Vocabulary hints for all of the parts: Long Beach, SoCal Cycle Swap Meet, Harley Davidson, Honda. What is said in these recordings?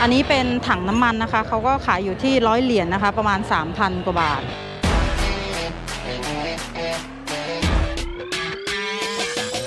อันนี้เป็นถังน้ำมันนะคะเขาก็ขายอยู่ที่100 เหรียญนะคะประมาณ 3,000 กว่าบาท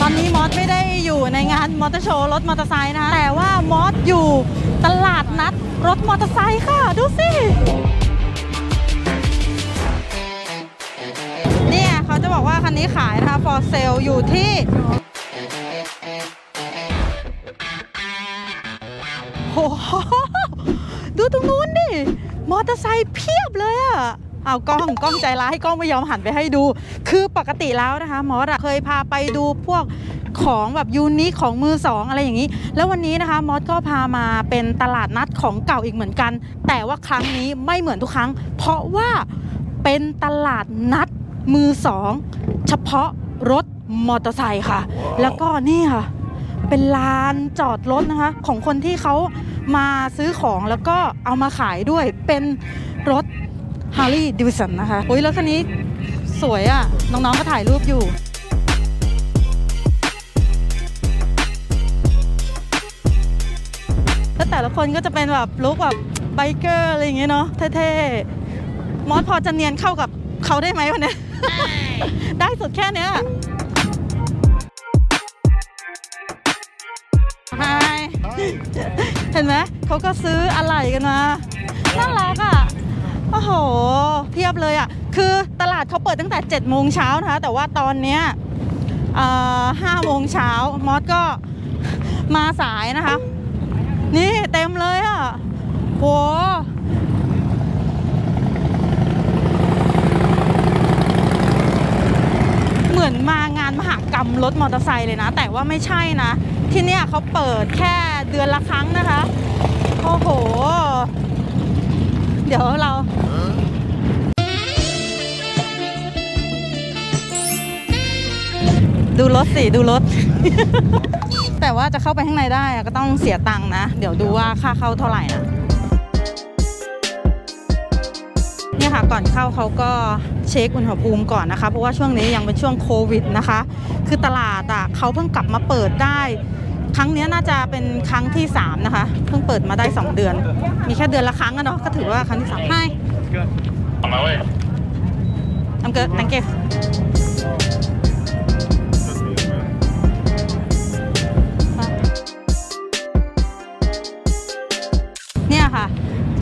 ตอนนี้มอสไม่ได้อยู่ในงานมอเตอร์โชว์รถมอเตอร์ไซค์นะแต่ว่ามอสอยู่ตลาดนัดรถมอเตอร์ไซค์ค่ะดูสิเนี่ยเขาจะบอกว่าคันนี้ขายนะคะ for sale อยู่ที่โอ้โหดูตรงนู้นดิมอเตอร์ไซค์เพียบเลยอ่ะเอากล้องใจร้ายกล้องไม่ยอมหันไปให้ดูคือปกติแล้วนะคะมอสเคยพาไปดูพวกของแบบยูนิคของมือสองอะไรอย่างนี้แล้ววันนี้นะคะมอสก็พามาเป็นตลาดนัดของเก่าอีกเหมือนกันแต่ว่าครั้งนี้ไม่เหมือนทุกครั้งเพราะว่าเป็นตลาดนัดมือสองเฉพาะรถมอเตอร์ไซค์ค่ะ wow. แล้วก็นี่ค่ะเป็นลานจอดรถนะคะของคนที่เขามาซื้อของแล้วก็เอามาขายด้วยเป็นรถ Harley Davidson นะคะโอ้ยแล้วคันนี้สวยอ่ะน้องๆก็ถ่ายรูปอยู่แล้วแต่ละคนก็จะเป็นแบบลุคแบบไบเกอร์อะไรอย่างเงี้ยเนาะเท่ๆมอสพอจะเนียนเข้ากับเขาได้ไหมวันนี้ ได้สุดแค่เนี้ยเห็นไหมเขาก็ซื้ออะไรกันมาน่ารักอ่ะโอ้โหเทียบเลยอ่ะคือตลาดเขาเปิดตั้งแต่7 โมงเช้านะคะแต่ว่าตอนเนี้ย5 โมงเช้ามอสก็มาสายนะคะนี่เต็มเลยอ่ะโหเหมือนมางานมหกรรมรถมอเตอร์ไซค์เลยนะแต่ว่าไม่ใช่นะที่เนี่ยเขาเปิดแค่เดือนละครั้งนะคะโอ้โหเดี๋ยวเราดูรถสิดูรถ แต่ว่าจะเข้าไปข้างในได้ก็ต้องเสียตังค์นะเดี๋ยวดูว่าค่าเข้าเท่าไหร่นะเนี่ยค่ะก่อนเข้าเขาก็เช็คอุณหภูมิก่อนนะคะเพราะว่าช่วงนี้ยังเป็นช่วงโควิดนะคะคือตลาดอ่ะเขาเพิ่งกลับมาเปิดได้ครั้งนี้น่าจะเป็นครั้งที่3นะคะเพิ่งเปิดมาได้2 เดือนมีแค่เดือนละครั้งอะเนาะก็ถือว่าครั้งที่3ให้ทำเกิดตังเก็บเนี่ยค่ะ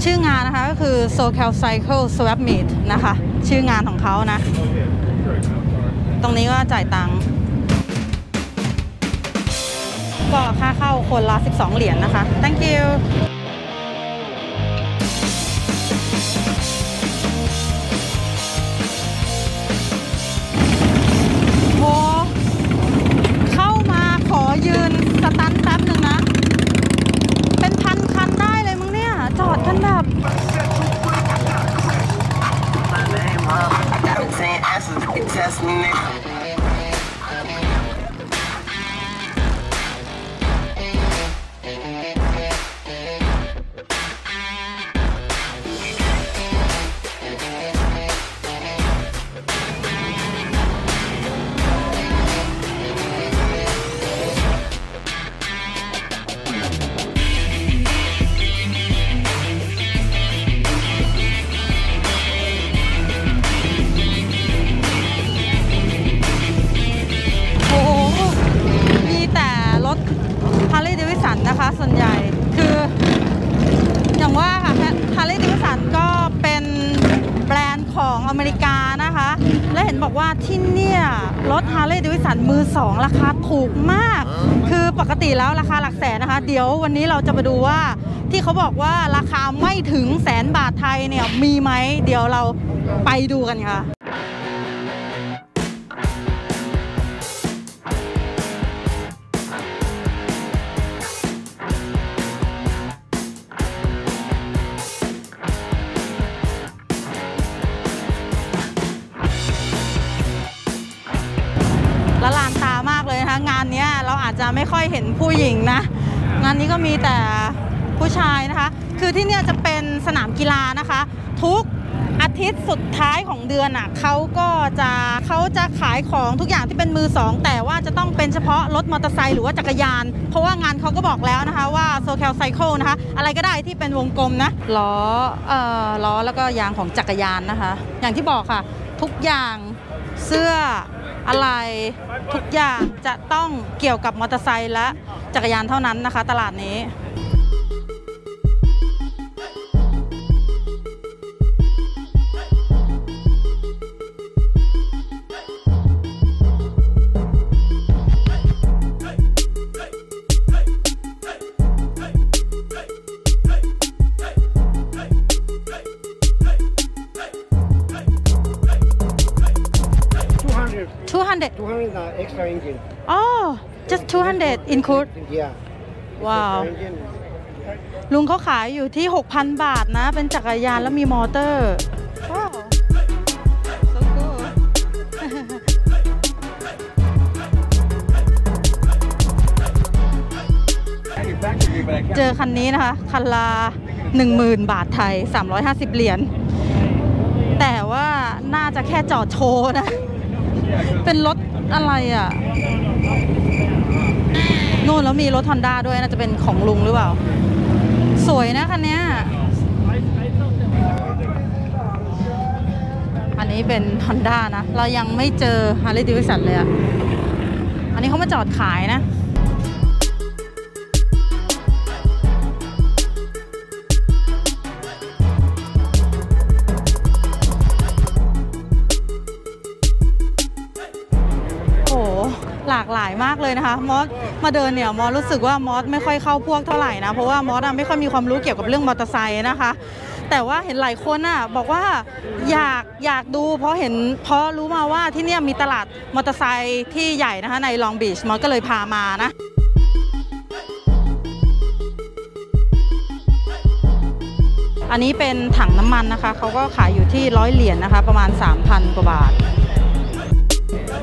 ชื่องานนะคะก็คือ SoCal Cycle Swap Meet นะคะชื่องานของเขานะตรงนี้ก็จ่ายตังค์ก็ค่าเข้าคนละ12 เหรียญนะคะ thank you โอ้เข้ามาขอยืนสตันแป๊บหนึ่งนะเป็น1,000 คันได้เลยมั้งเนี่ยจอดกันแบบHarley Davidson นะคะส่วนใหญ่คืออย่างว่าค่ะ Harley Davidson ก็เป็นแบรนด์ของอเมริกานะคะและเห็นบอกว่าที่เนี่ยรถ Harley Davidson มือ2ราคาถูกมากคือปกติแล้วราคาหลักแสนนะคะเดี๋ยววันนี้เราจะมาดูว่าที่เขาบอกว่าราคาไม่ถึง100,000 บาทไทยเนี่ยมีไหมเดี๋ยวเราไปดูกันค่ะงานนี้เราอาจจะไม่ค่อยเห็นผู้หญิงนะงานนี้ก็มีแต่ผู้ชายนะคะคือที่เนี่ยจะเป็นสนามกีฬานะคะทุกอา ทิตย์สุดท้ายของเดือนอ่ะเขาจะขายของทุกอย่างที่เป็นมือสองแต่ว่าจะต้องเป็นเฉพาะรถมอเตอร์ไซค์หรือว่าจักรยานเพราะว่างานเขาก็บอกแล้วนะคะว่า SoCal Cycle นะคะอะไรก็ได้ที่เป็นวงกลมนะล้อแล้วก็ยางของจักรยานนะคะอย่างที่บอกค่ะทุกอย่างเสื้ออะไรทุกอย่างจะต้องเกี่ยวกับมอเตอร์ไซค์และจักรยานเท่านั้นนะคะตลาดนี้200 extra engine. Oh, just 200 include. Yeah. Wow. ลุงเขาขายอยู่ที่ 6,000 บาทนะเป็นจักรยานแล้วมีมอเตอร์ Wow. So cool. เจอคันนี้นะคะคันละ 10,000 บาทไทย350 เหรียญแต่ว่าน่าจะแค่จอดโชว์นะเป็นรถอะไรอ่ะโน่นแล้วมีรถ Honda ด้วยน่าจะเป็นของลุงหรือเปล่าสวยนะคันนี้อันนี้เป็น Honda นะเรายังไม่เจอ Harley Davidson เลยอ่ะอันนี้เขามาจอดขายนะหลากหลายมากเลยนะคะมอสมาเดินเนี่ยมอสรู้สึกว่ามอสไม่ค่อยเข้าพวกเท่าไหร่นะเพราะว่ามอสไม่ค่อยมีความรู้เกี่ยวกับเรื่องมอเตอร์ไซค์นะคะแต่ว่าเห็นหลายคนน่ะบอกว่าอยากดูเพราะรู้มาว่าที่นี่มีตลาดมอเตอร์ไซค์ที่ใหญ่นะคะในลองบีชมอสก็เลยพามานะอันนี้เป็นถังน้ำมันนะคะเขาก็ขายอยู่ที่100 เหรียญนะคะประมาณ 3,000 กว่าบาท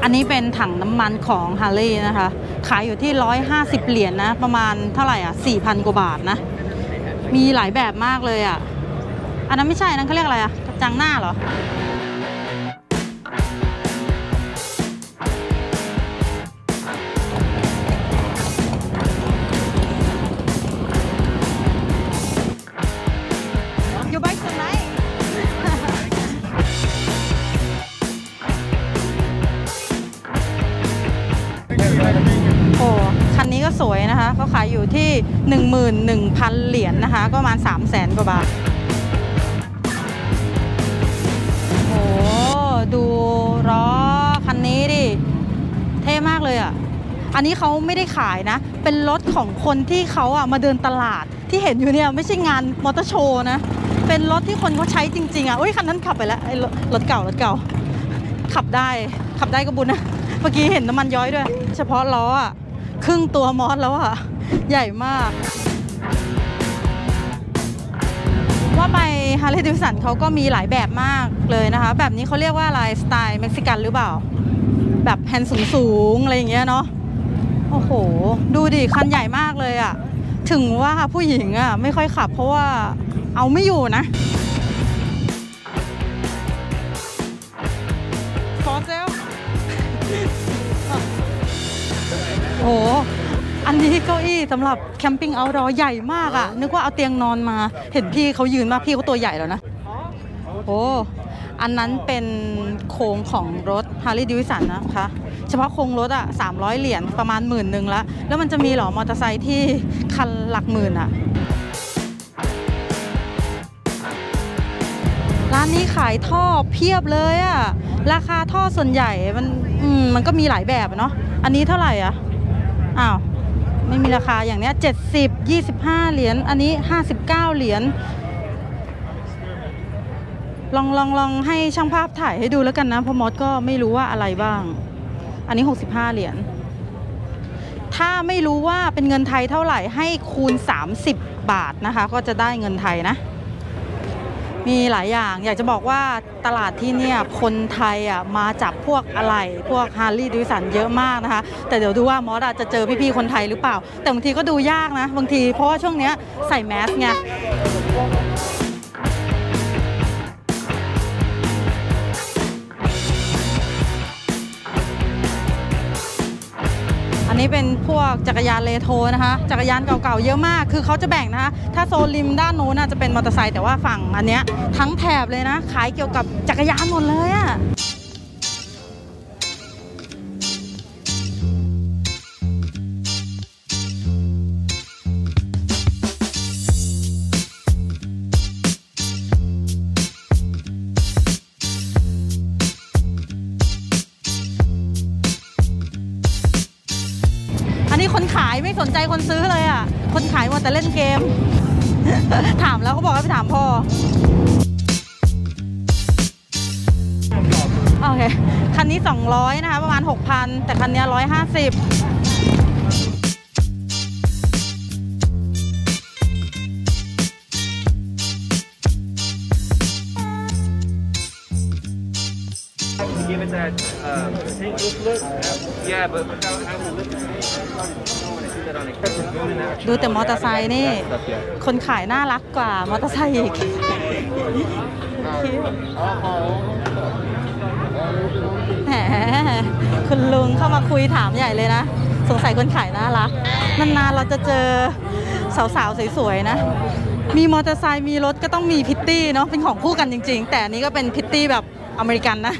อันนี้เป็นถังน้ำมันของ Harley นะคะขายอยู่ที่150 เหรียญนะประมาณเท่าไหร่อ่ะ 4,000 กว่าบาทนะมีหลายแบบมากเลยอ่ะอันนั้นไม่ใช่นั้นเขาเรียกอะไรอ่ะกระจังหน้าเหรอสวยนะคะเขาขายอยู่ที่ 11,000 เหรียญนะคะก็ประมาณ 300,000 กว่าบาทโอ้ดูล้อคันนี้ดิเท่มากเลยอ่ะอันนี้เขาไม่ได้ขายนะเป็นรถของคนที่เขามาเดินตลาดที่เห็นอยู่เนี่ยไม่ใช่งานมอเตอร์โชว์นะเป็นรถที่คนเขาใช้จริงๆอ่ะโอ้ยคันนั้นขับไปแล้วรถเก่าขับได้ก็บุญนะเมื่อกี้เห็นน้ำมันย้อยด้วยเฉพาะล้ออ่ะครึ่งตัวมอสแล้วอ่ะใหญ่มากว่าไป Harley Davidson เขาก็มีหลายแบบมากเลยนะคะแบบนี้เขาเรียกว่าอะไรสไตล์เม็กซิกันหรือเปล่าแบบแฮนด์สูงๆอะไรอย่างเงี้ยเนาะโอ้โหดูดิคันใหญ่มากเลยอ่ะถึงว่าผู้หญิงอ่ะไม่ค่อยขับเพราะว่าเอาไม่อยู่นะฟอร์เซลโอ้อันนี้เก้าอี้สำหรับแคมปิ้งเอาท์ดอร์ใหญ่มากอ่ะนึกว่าเอาเตียงนอนมาเห็นพี่เขายืนมาพี่เขาตัวใหญ่แล้วนะโอ้อันนั้นเป็นโครงของรถ Harley Davidson นะคะเฉพาะโครงรถอ่ะ300 เหรียญประมาณ10,000ละแล้วมันจะมีหรอมอเตอร์ไซค์ที่คันหลักหมื่นอ่ะร้านนี้ขายท่อเพียบเลยอ่ะราคาท่อส่วนใหญ่มันก็มีหลายแบบเนาะอันนี้เท่าไหร่อ่ะอ้าวไม่มีราคาอย่างเนี้ย70 25 เหรียญอันนี้59 เหรียญลองให้ช่างภาพถ่ายให้ดูแล้วกันนะเพราะมอสก็ไม่รู้ว่าอะไรบ้างอันนี้65 เหรียญถ้าไม่รู้ว่าเป็นเงินไทยเท่าไหร่ให้คูณ30 บาทนะคะก็จะได้เงินไทยนะมีหลายอย่างอยากจะบอกว่าตลาดที่เนี่ยคนไทยมาจับพวกอะไรพวก Harley Davidson เยอะมากนะคะแต่เดี๋ยวดูว่ามอสจะเจอพี่ๆคนไทยหรือเปล่าแต่บางทีก็ดูยากนะบางทีเพราะว่าช่วงเนี้ยใส่แมสไง อันนี้เป็นพวกจักรยานเรโทรนะคะจักรยานเก่าๆเยอะมากคือเขาจะแบ่งนะคะถ้าโซนริมด้านโน้นจะเป็นมอเตอร์ไซค์แต่ว่าฝั่งอันเนี้ยทั้งแถบเลยนะขายเกี่ยวกับจักรยานหมดเลยอะนี่คนขายไม่สนใจคนซื้อเลยอ่ะคนขายมัวแต่เล่นเกม ถามแล้วก็บอกให้ไปถามพ่อโอเคคันนี้200นะคะประมาณ 6,000 แต่คันนี้150ดูแต่มอเตอร์ไซค์นี่คนขายน่ารักกว่ามอเตอร์ไซค์อีกแหมคุณลุงเข้ามาคุยถามใหญ่เลยนะสงสัยคนขายน่ารักนานๆเราจะเจอสาวๆสวยๆนะมีมอเตอร์ไซค์มีรถก็ต้องมีพิตตี้เนาะเป็นของคู่กันจริงๆแต่นี้ก็เป็นพิตตี้แบบอเมริกันนะ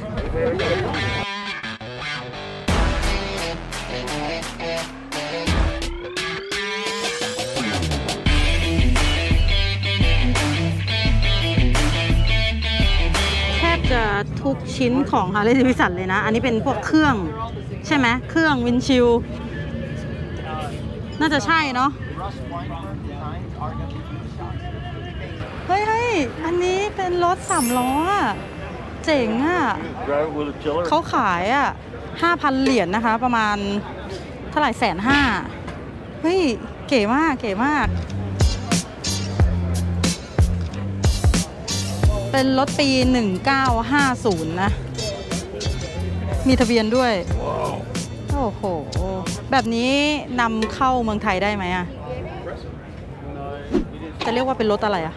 ทุกชิ้นของ Harley Davidson เลยนะอันนี้เป็นพวกเครื่องใช่ไหมเครื่องวินชิลน่าจะใช่เนาะเฮ้ยๆอันนี้เป็นรถ3ล้อเจ๋งอ่ะเขาขายอ่ะ 5,000 เหรียญนะคะประมาณเท่าไหร่150,000เฮ้ยเก๋มากเก๋มากเป็นรถปี1950นะมีทะเบียนด้วย wow. โอ้โหแบบนี้นำเข้าเมืองไทยได้ไหมอ่ะจะเรียกว่าเป็นรถอะไรอ่ะ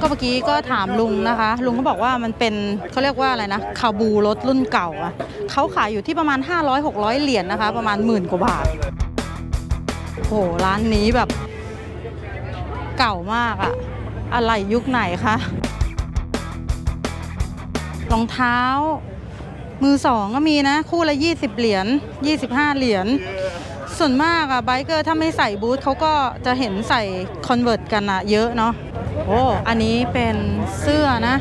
ก็เมื่อกี้ก็ถามลุงนะคะลุงก็บอกว่ามันเป็นเขาเรียกว่าอะไรนะคาบูรถรุ่นเก่าอ่ะเขาขายอยู่ที่ประมาณ 500-600 เหรียญ นะคะประมาณ10,000 กว่าบาทโอ้โหร้านนี้แบบเก่ามากอะอะไรยุคไหนคะรองเท้ามือสองก็มีนะคู่ละ20 เหรียญ25 เหรียญส่วนมากอะไบเกอร์ถ้าไม่ใส่บูทเขาก็จะเห็นใส่คอนเวิร์ตกันอะเยอะเนาะโอ้อันนี้เป็นเสื้อนะ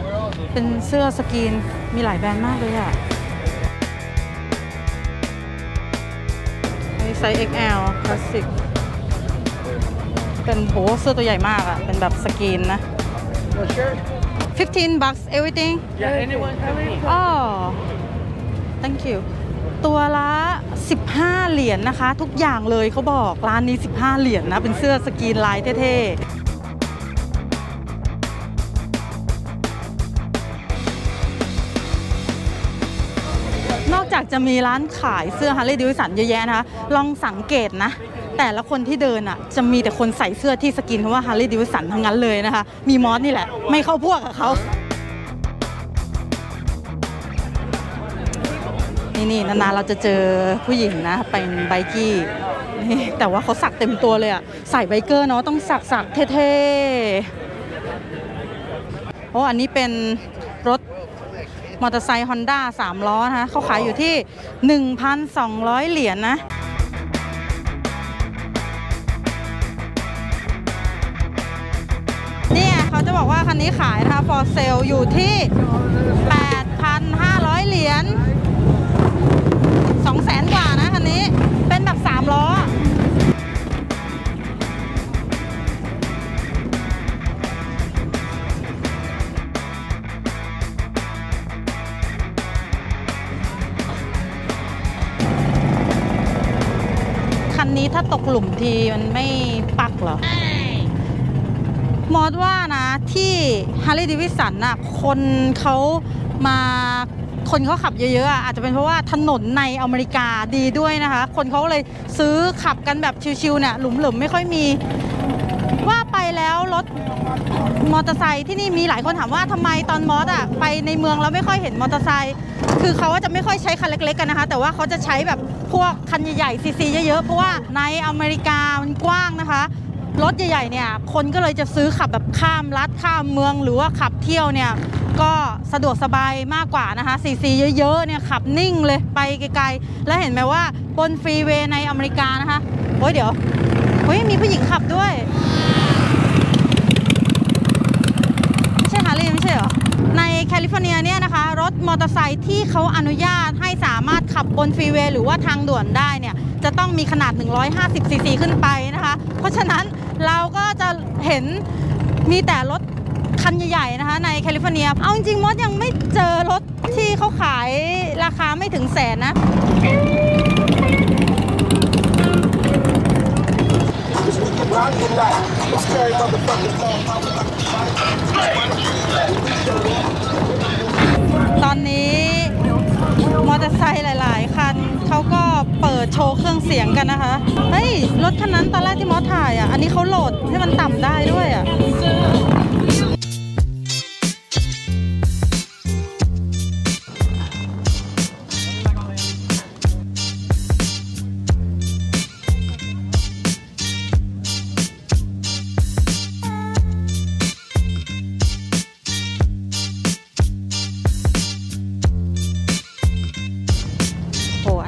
เป็นเสื้อสกรีนมีหลายแบรนด์มากเลยอะไซส์ XL คลาสสิกเป็นโหเสื้อตัวใหญ่มากอะเป็นแบบสกรีนนะ $15 everything oh thank you ตัวละ15 เหรียญ นะคะทุกอย่างเลยเขาบอกร้านนี้15 เหรียญ นะเป็นเสื้อสกรีนลายเท่ๆนอกจากจะมีร้านขายเสื้อ Harley Davidson เยอะแยะนะคะลองสังเกตนะแต่ละคนที่เดินอ่ะจะมีแต่คนใส่เสื้อที่สกินคำว่า Harley Davidson ทั้งนั้นเลยนะคะมีมอสนี่แหละไม่เข้าพวกกับเขานี่ๆนานๆเราจะเจอผู้หญิงนะเป็นไบกี้นี่แต่ว่าเขาสักเต็มตัวเลยอ่ะใส่ไบเกอร์เนาะต้องสักเท่ๆโอ้อันนี้เป็นรถมอเตอร์ไซค์ฮอนด้า3ล้อนะคะเขาขายอยู่ที่ 1,200 เหรียญ นะเขาจะบอกว่าคันนี้ขายนะคะ for sale อยู่ที่ 8,500 เหรียญ 200,000 กว่านะคันนี้เป็นแบบ3ล้อคันนี้ถ้าตกหลุมทีมันไม่ปักเหรอมอดว่านะที่ Harley Davidson น่ะคนเขาขับเยอะๆอาจจะเป็นเพราะว่าถนนในอเมริกาดีด้วยนะคะคนเขาเลยซื้อขับกันแบบชิวๆเนี่ยหลุมๆไม่ค่อยมีว่าไป แล้วรถมอเตอร์ไซค์ที่นี่มีหลายคนถามว่าทำไมตอนมอสอ่ะไปในเมืองแล้วไม่ค่อยเห็นมอเตอร์ไซค์คือเขาจะไม่ค่อยใช้คันเล็กๆกันนะคะแต่ว่าเขาจะใช้แบบพวกคันใหญ่ๆซีซีเยอะๆเพราะว่าในอเมริกามันกว้างนะคะรถใหญ่ๆเนี่ยคนก็เลยจะซื้อขับแบบข้ามรัฐข้ามเมืองหรือว่าขับเที่ยวเนี่ยก็สะดวกสบายมากกว่านะคะซีซีเยอะๆเนี่ยขับนิ่งเลยไปไกลๆแล้วเห็นไหมว่าบนฟรีเวย์ในอเมริกานะคะโอ้ยเดี๋ยวเฮ้ยมีผู้หญิงขับด้วยไม่ใช่ Harley ไม่ใช่เหรอในแคลิฟอร์เนียเนี่ยนะคะรถมอเตอร์ไซค์ที่เขาอนุญาตให้สามารถขับบนฟรีเวย์หรือว่าทางด่วนได้เนี่ยจะต้องมีขนาด150ซีซีขึ้นไปนะคะเพราะฉะนั้นเราก็จะเห็นมีแต่รถคันใหญ่ๆนะคะในแคลิฟอร์เนียเอาจริงๆมอสยังไม่เจอรถที่เขาขายราคาไม่ถึงแสนนะตอนนี้มอเตอร์ไซค์หลายๆคันเขาก็เปิดโชว์เครื่องเสียงกันนะคะเฮ้ยรถคันนั้นตอนแรกที่มอสถ่ายอ่ะอันนี้เขาโหลดให้มันต่ำได้ด้วยอ่ะ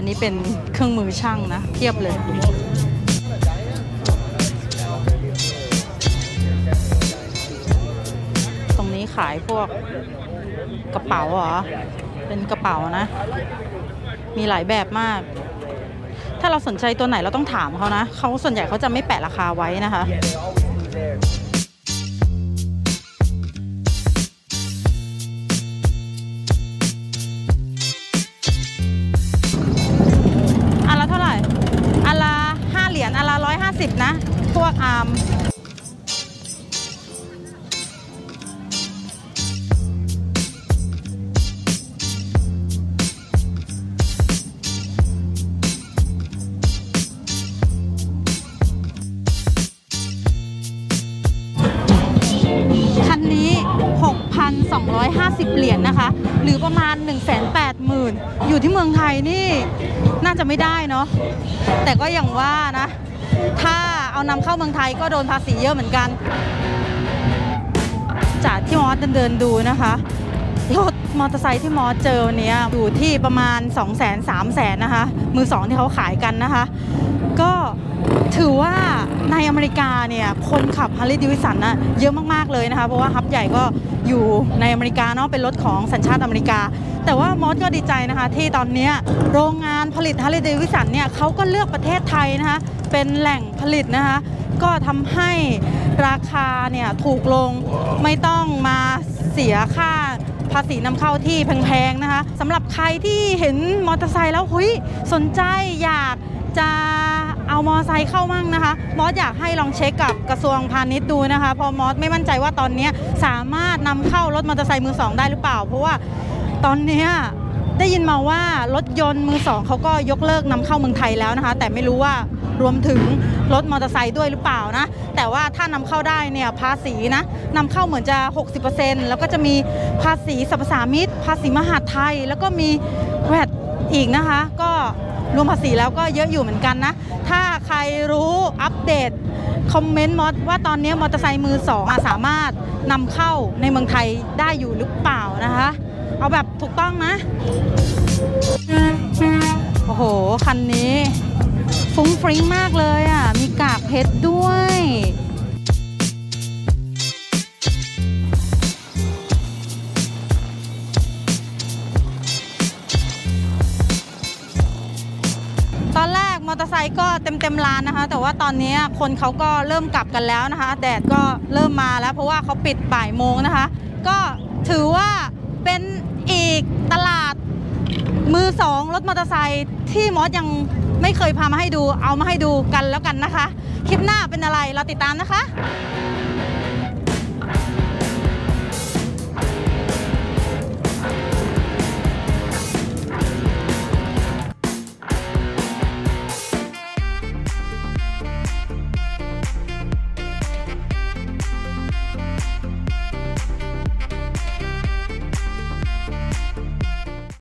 นี่เป็นเครื่องมือช่างนะเทียบเลยตรงนี้ขายพวกกระเป๋าเหรอเป็นกระเป๋านะมีหลายแบบมากถ้าเราสนใจตัวไหนเราต้องถามเขานะเขาส่วนใหญ่เขาจะไม่แปะราคาไว้นะคะนะพวกอาร์มคันนี้ 6,250 เหรียญนะคะหรือประมาณ 180,000 อยู่ที่เมืองไทยนี่น่าจะไม่ได้เนาะแต่ก็อย่างว่านะถ้าเอานำเข้าเมืองไทยก็โดนภาษีเยอะเหมือนกันจากที่มอสเดินดูนะคะรถมอเตอร์ไซค์ที่มอสเจอวันนี้อยู่ที่ประมาณ 200,000-300,000 นะคะมือสองที่เขาขายกันนะคะก็ถือว่าในอเมริกาเนี่ยคนขับ Harley Davidson นะเยอะมากๆเลยนะคะเพราะว่าฮับใหญ่ก็อยู่ในอเมริกาเนาะเป็นรถของสัญชาติอเมริกาแต่ว่ามอสก็ดีใจนะคะที่ตอนนี้โรงงานผลิต Harley Davidson เนี่ยเขาก็เลือกประเทศไทยนะคะเป็นแหล่งผลิตนะคะก็ทำให้ราคาเนี่ยถูกลงไม่ต้องมาเสียค่าภาษีนำเข้าที่แพงๆนะคะสำหรับใครที่เห็นมอเตอร์ไซค์แล้วหุ้ยสนใจอยากจะเอามอเตอร์ไซค์เข้ามั่งนะคะมอสอยากให้ลองเช็คกับกระทรวงพาณิชย์ดูนะคะพอมอสไม่มั่นใจว่าตอนนี้สามารถนำเข้ารถมอเตอร์ไซค์มือสองได้หรือเปล่าเพราะว่าตอนนี้ได้ยินมาว่ารถยนต์มือสองเขาก็ยกเลิกนำเข้าเมืองไทยแล้วนะคะแต่ไม่รู้ว่ารวมถึงรถมอเตอร์ไซค์ด้วยหรือเปล่านะแต่ว่าถ้านำเข้าได้เนี่ยภาษีนะนำเข้าเหมือนจะ 60% แล้วก็จะมีภาษีสรรพสามิตภาษีมหาดไทยแล้วก็มีแวตอีกนะคะก็รวมภาษีแล้วก็เยอะอยู่เหมือนกันนะถ้าใครรู้อัปเดตคอมเมนต์มอสว่าตอนนี้มอเตอร์ไซค์มือสองสามารถนำเข้าในเมืองไทยได้อยู่หรือเปล่านะคะเอาแบบถูกต้องนะโอ้โหคันนี้ฟุ้งฟริ้งมากเลยอ่ะมีกากเพชรด้วยตอนแรกมอเตอร์ไซค์ก็เต็มร้านนะคะแต่ว่าตอนนี้คนเขาก็เริ่มกลับกันแล้วนะคะแดดก็เริ่มมาแล้วเพราะว่าเขาปิดบ่ายโมงนะคะก็ถือว่าเป็นอีกตลาดมือสองรถมอเตอร์ไซค์ที่มอสยังไม่เคยพามาให้ดูเอามาให้ดูกันแล้วกันนะคะคลิปหน้าเป็นอะไรเราติดตามนะคะ